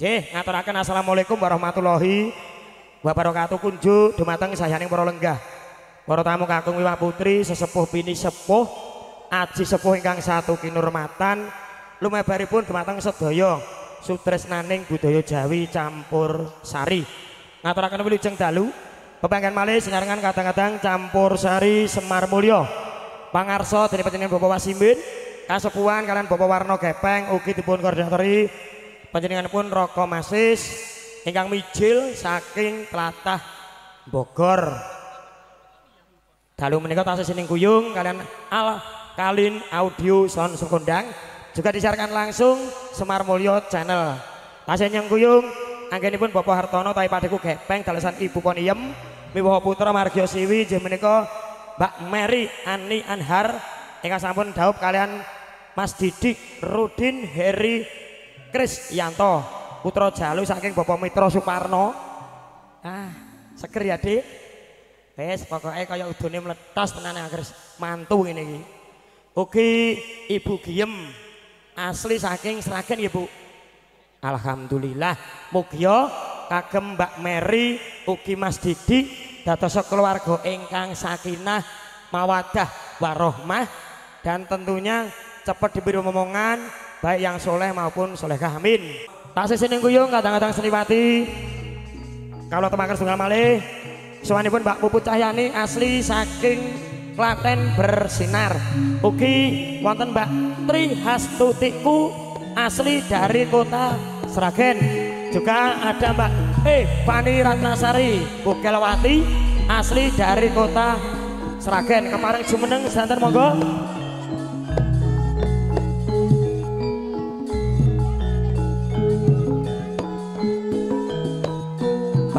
Nggih, ngaturaken assalamualaikum warahmatullahi wabarakatuh. Kunjuk dumateng sayaning para lenggah, para tamu kakung wiwah putri, sesepuh bini sepuh, aji sepuh ingkang satu kinurmatan, lumebaripun dumateng sedaya sutresnaning budaya Jawi campur sari. Ngaturaken wilujeng dalu pepanggen malih sinarengan kadang-kadang campur sari Semar Mulyo pangarsa dening panjenengan Bapak Wasimbin kasepuhan kalian Bapak Warno Gepeng, ugi dipun koordinatori panjenengan pun Roko Masis ingkang mijil saking tlatah Bogor. Dalu menika tasih sining kuyung kalian Al Kalin Audio Sound Sekondang juga disiarkan langsung Semar Mulyo Channel. Tasih nyeng kuyung anggenipun Bapak Hartono tai padeku Gepeng dalesan Ibu Poniem miwaha putra margya siwi inggih menika Mbak Mary Ani Anhar ingkang sampun dhaup kalian Mas Didik Rudin Heri Kris Yanto putra Jalu saking Bapak Mitra Suparno. Ah, seger ya, Dik. Wis pokoke kaya udune meletos tenan Kris. Mantu ngene iki. Ugi Ibu Giem asli saking Sragen ya, Bu. Alhamdulillah mugia kagem Mbak Mary ugi Mas Didi dados keluarga ingkang sakinah mawadah warohmah dan tentunya cepat diberi omongan baik yang soleh maupun solehah, amin. Tasih sining kuyung kadang-kadang Sriwati kalau teman Sungai Malih suwanipun Mbak Puput Cahyani asli saking Klaten Bersinar. Ugi wonten Mbak Trihastutiku asli dari kota Sragen. Juga ada Mbak Fani Ratnasari Bukelwati asli dari kota Sragen. Kemarin jumeneng santen monggo.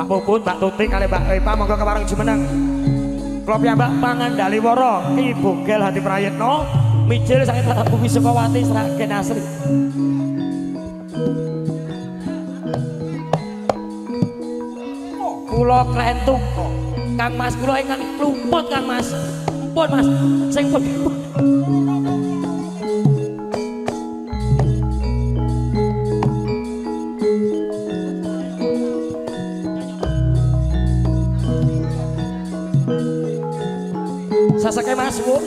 Mbak Puput, Mbak Tuti kali Mbak Epa monggo kepareng jumeneng. Klop ya Mbak Pangandaliwara, Ibu Gel Hadi Prayitno, mijil saking Tata Bumi Sukawati Sragen asli. Kula krentuk kok. Kang Mas kula ingkang klumput Kang Mas. Ampun Mas, sing pun. Sasake Mas Bu.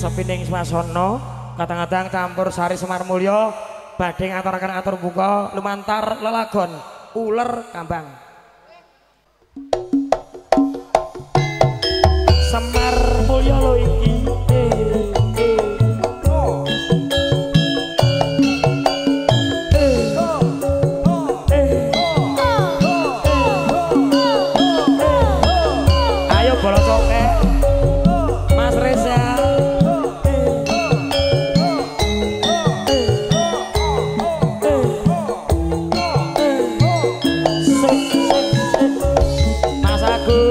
Sepining swasono kadang-kadang campur sari Semar Mulyo badhe ngaturaken atur buka lumantar lelagon uler kambang. Semar Mulyo lo iki Mas aku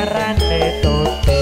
Arane tote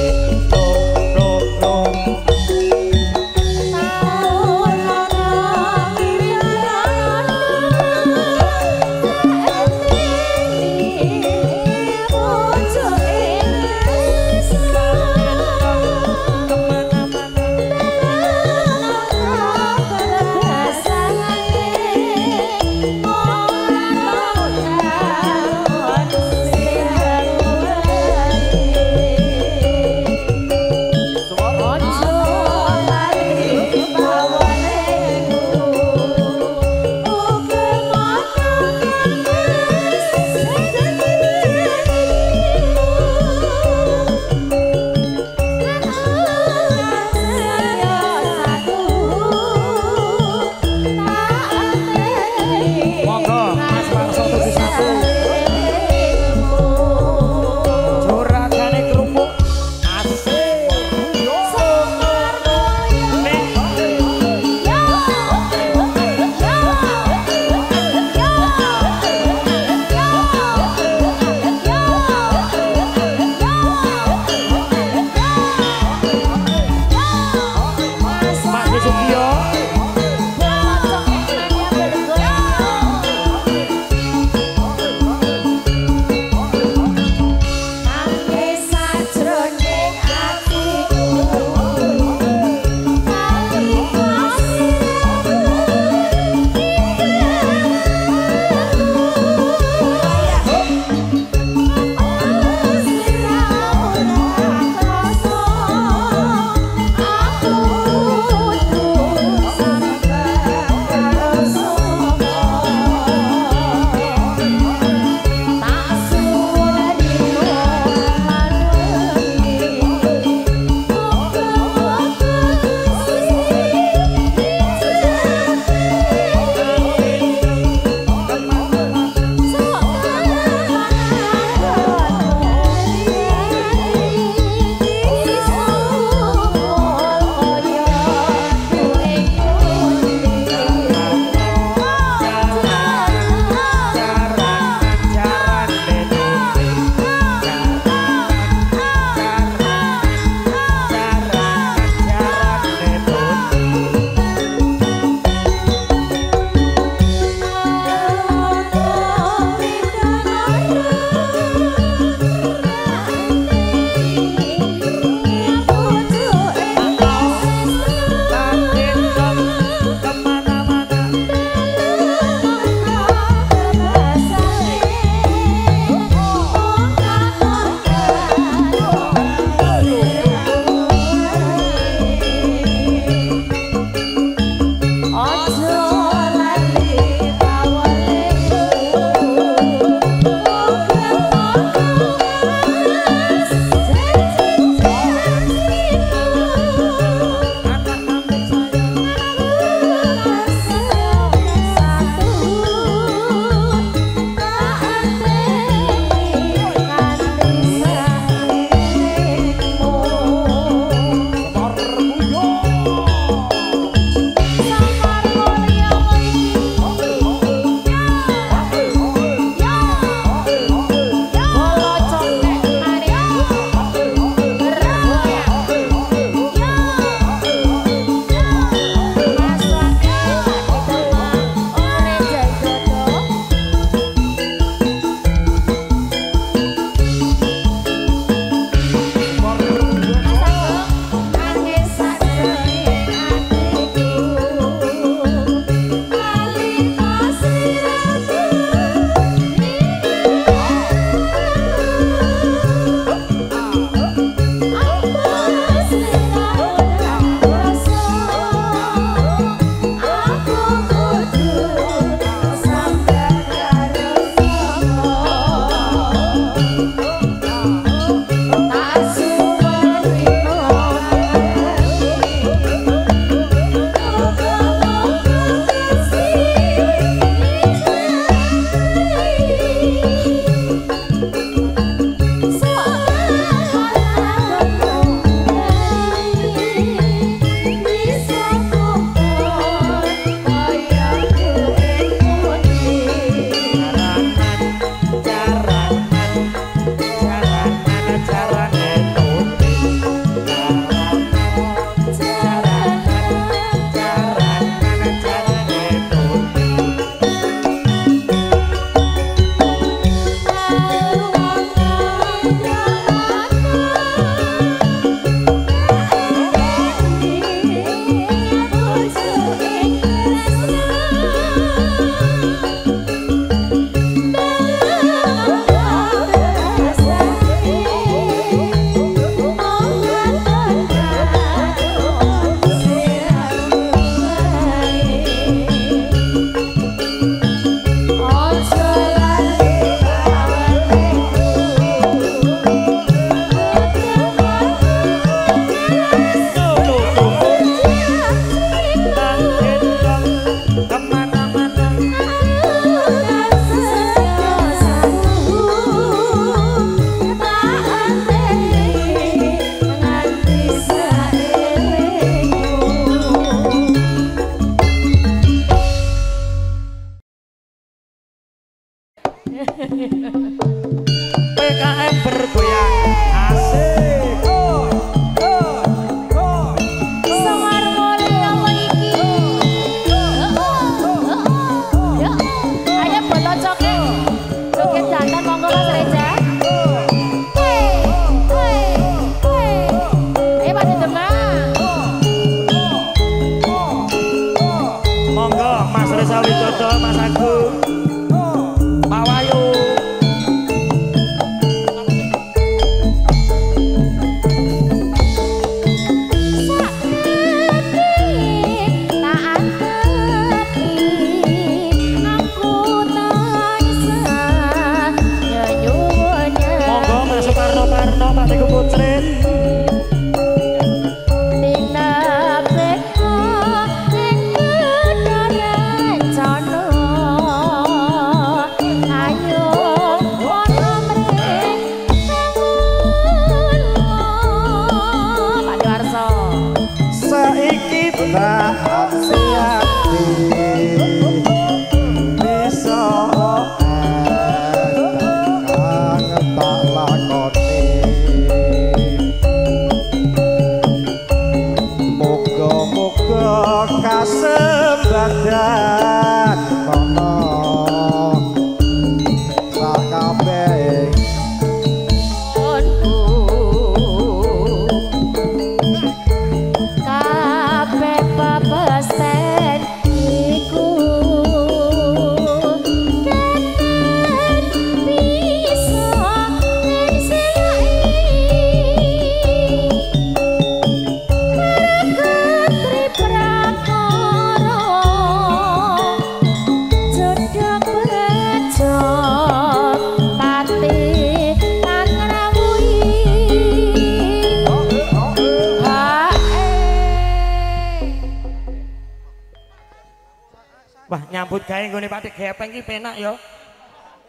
Penak yo,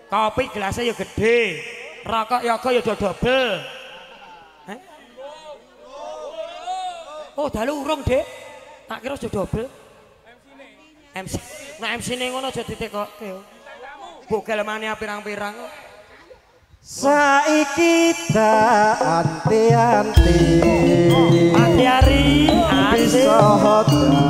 kopi gelasnya yo gede, rokok yoko yo double. Oh dalu urung dek, tak kira sudah double. MC, nah MC nih ngono jadi tekok yo. Bukan lemahnya pirang-pirang. Saiki tak anti-anti, anti-hari, anti-hari.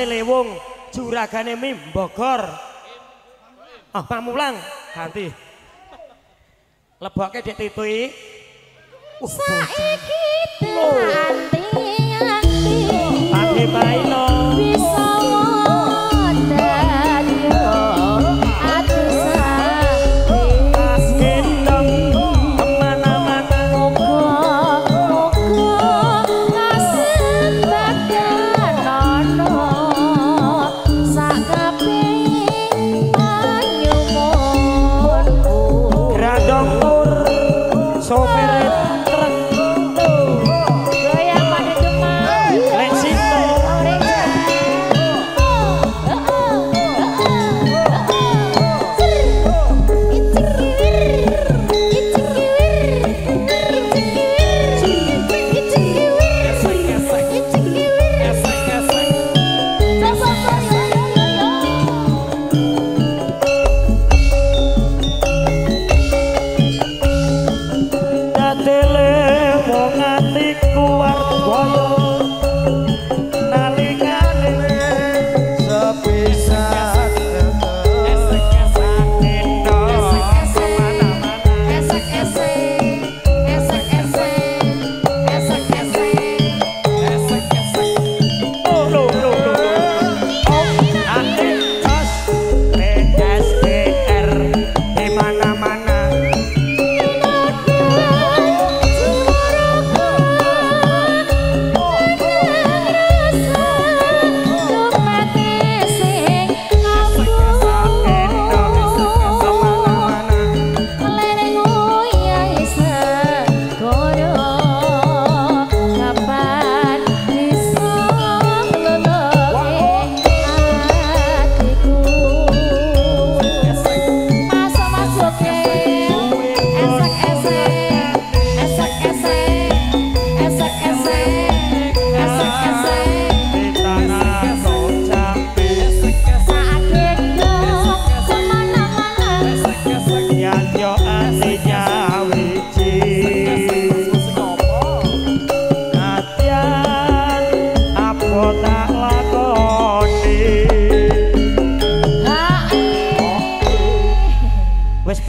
Lewung juragane mim Bogor. Ah, Pamulang ganti. Lebokke dek titui. Saiki ati-ati. Ati baino. Bisa modal yo. Ati sae asgendong kemana-mana muga-muga kasenengan ono. Sopir truk goyang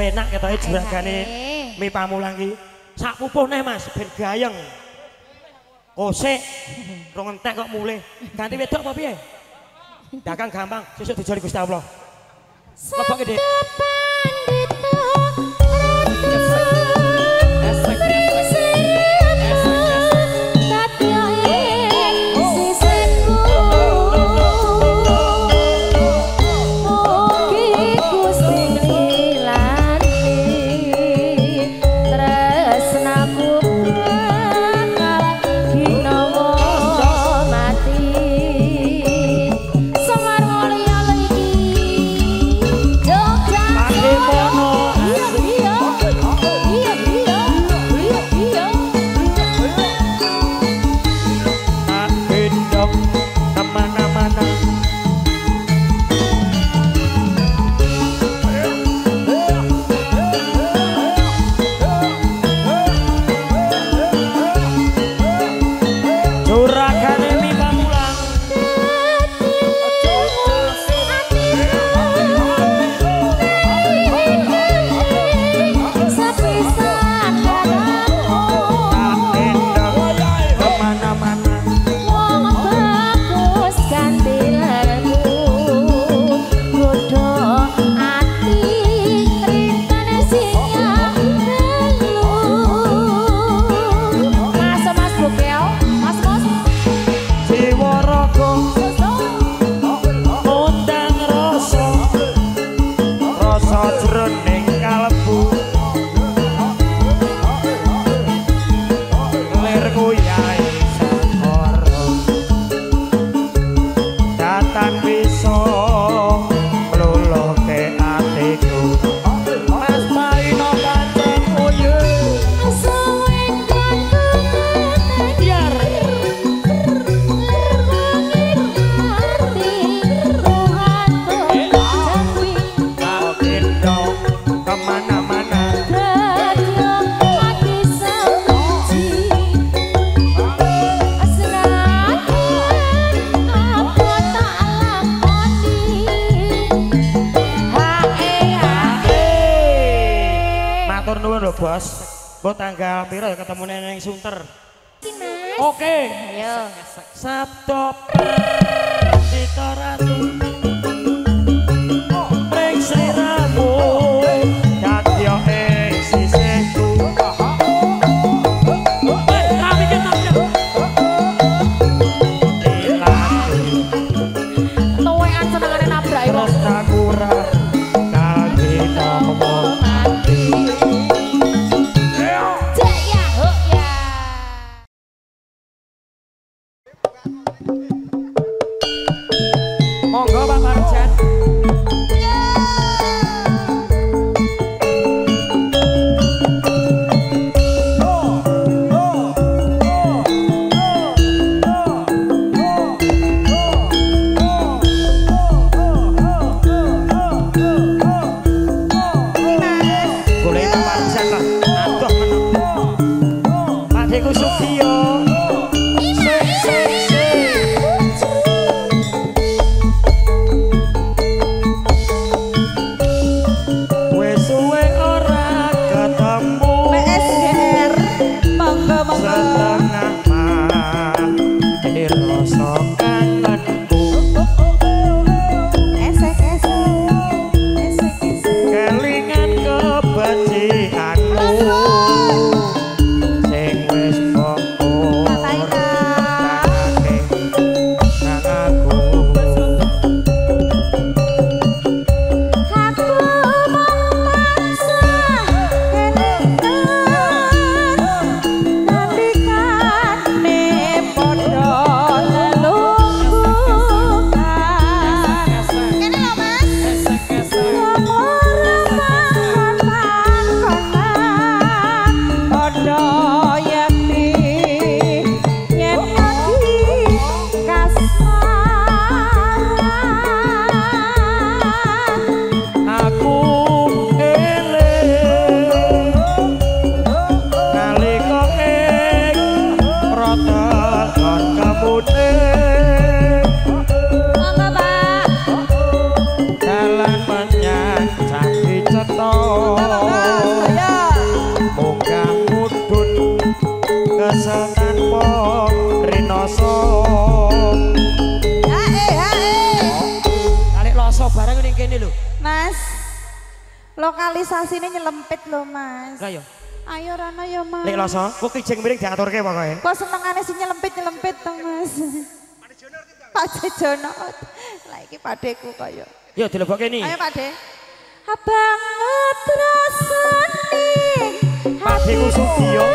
penak ketoke juragane mi pamulang iki. Sak pupuh neh Mas ben gayeng. Kosek rong entek kok mulih. Ganti wedok apa piye? Dagang gampang, sesuk dijoli Gusti Allah. Lepokke Dik. Bos, buat tanggal piro ketemu Neneng Sunter. Oke, ayo. Sabtu Pertito Ratu, Prekse Rabu, Katyo Eksiseku. Kami kita dilatu. Tuwean senengane nabrak ya. Rostakura, Kalbita Mati. Monggo. barang ini gini lho. Mas, lokalisasi ini nyelempit lho mas. Lah yo. Ayo Rano ya mas. Lek loso, kok kijeng miring diatur ke pokoknya. Kok senengannya sih nyelempit-nyelempit tuh mas. Pak Jejono, lah ini padeku kok yo. Yo dilebok ini. Ayo pade. Abang ngetrasani padeku suki yo.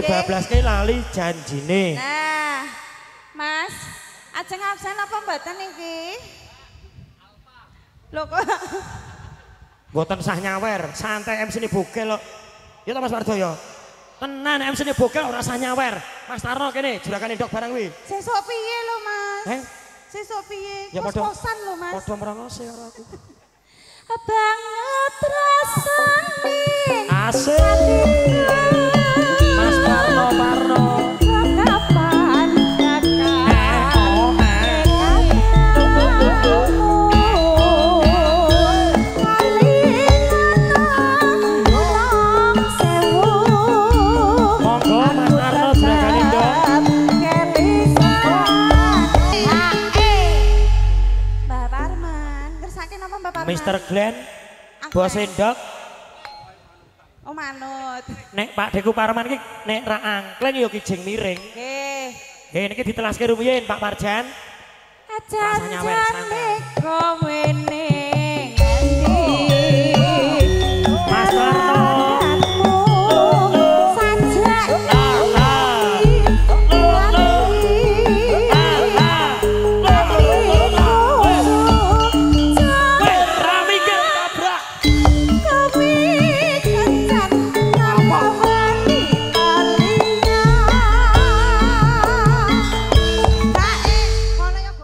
Bablasnya Lali Janjine. Nah, Mas, ajeng absen apa mboten niki? Lho kok mboten sah nyawer, santai MC ini bogel kok. Ya Mas Wardoyo. Tenan MC ini bogel ora sah nyawer. Mas Tarno kene juragan ndok barang kuwi. Sesuk piye lho Mas? Heh. Sesuk piye? Kos-kosan lho Mas. Padha merengose karo aku. Banget rasane. Asik. Parno Mbak Parman, ngersake napa Mbak Parman? Mr. Glenn, Bos Endok. Oh manut. Nek Pak Deku Parman ki nek ra angkleng yo kijeng miring. Nggih. Nggih niki ditelaske rumiyin Pak Parjan. Aja nyawer santai.